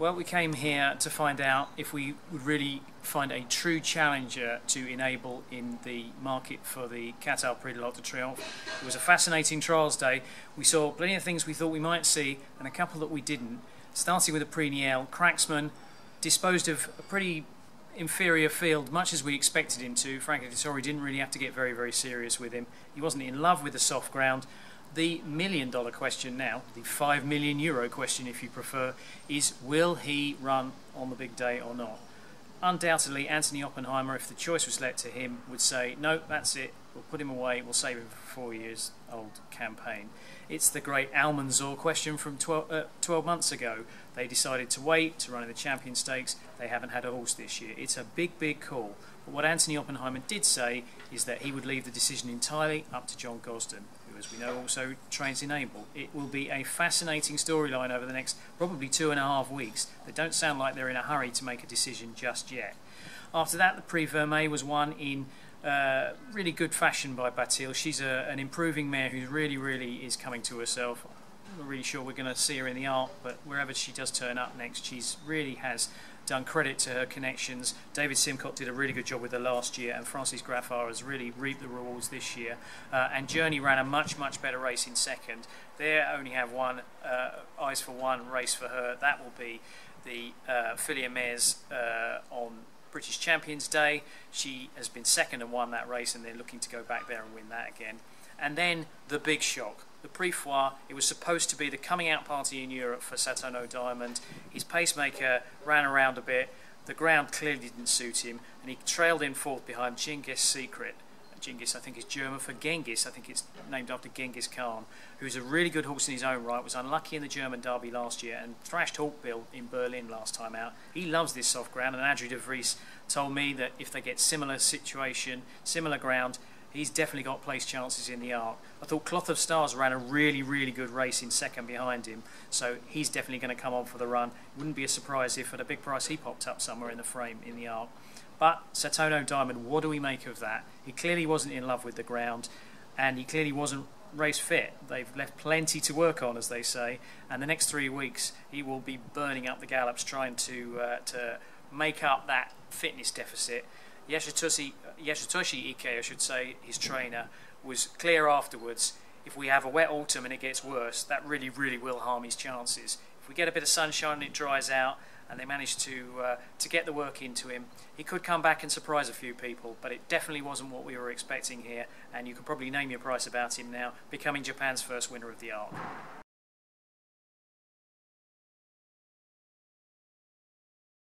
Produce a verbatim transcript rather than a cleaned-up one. Well, we came here to find out if we would really find a true challenger to Enable in the market for the Qatar Prix de l'Arc de Triomphe. It was a fascinating trials day. We saw plenty of things we thought we might see and a couple that we didn't. Starting with the Prix Niel, Cracksman disposed of a pretty inferior field, much as we expected him to. Frankly, Dettori didn't really have to get very, very serious with him. He wasn't in love with the soft ground. The million dollar question now, the five million euro question if you prefer, is will he run on the big day or not? Undoubtedly, Anthony Oppenheimer, if the choice was left to him, would say, no, that's it, we'll put him away, we'll save him for four years old campaign. It's the great Almanzor question from twelve, uh, twelve months ago. They decided to wait to run in the Champion Stakes. They haven't had a horse this year. It's a big, big call. But what Anthony Oppenheimer did say is that he would leave the decision entirely up to John Gosden, who, as we know, also trains Enable. It will be a fascinating storyline over the next probably two and a half weeks. They don't sound like they're in a hurry to make a decision just yet. After that, the Prix Vermeille was won in Uh, really good fashion by Batil. She's a, an improving mare who really, really is coming to herself. I'm not really sure we're going to see her in the Arc, but wherever she does turn up next, she's really has done credit to her connections. David Simcock did a really good job with her last year, and Francis Graffar has really reaped the rewards this year. Uh, and Journey ran a much, much better race in second. They only have one, uh, eyes for one, race for her. That will be the uh, Fillier Mares uh, on British Champions Day. She has been second and won that race, and they're looking to go back there and win that again. And then the big shock, the Prix Foy. It was supposed to be the coming out party in Europe for Satono Diamond. His pacemaker ran around a bit, the ground clearly didn't suit him, and he trailed in fourth behind Genghis Secret. Genghis, I think, is German for Genghis. I think it's named after Genghis Khan, who's a really good horse in his own right, was unlucky in the German Derby last year and thrashed Hawkbill in Berlin last time out. He loves this soft ground, and Andrew De Vries told me that if they get similar situation, similar ground, he's definitely got place chances in the Arc. I thought Cloth of Stars ran a really, really good race in second behind him, so he's definitely going to come on for the run. Wouldn't be a surprise if at a big price he popped up somewhere in the frame in the Arc. But Satono Diamond, what do we make of that? He clearly wasn't in love with the ground, and he clearly wasn't race fit. They've left plenty to work on, as they say, and the next three weeks he will be burning up the gallops trying to uh, to make up that fitness deficit. Yashitoshi, Yashitoshi Ike, I should say, his trainer, was clear afterwards. If we have a wet autumn and it gets worse, that really, really will harm his chances. If we get a bit of sunshine and it dries out, and they managed to uh, to get the work into him, he could come back and surprise a few people, but it definitely wasn't what we were expecting here, and you could probably name your price about him now, becoming Japan's first winner of the Arc.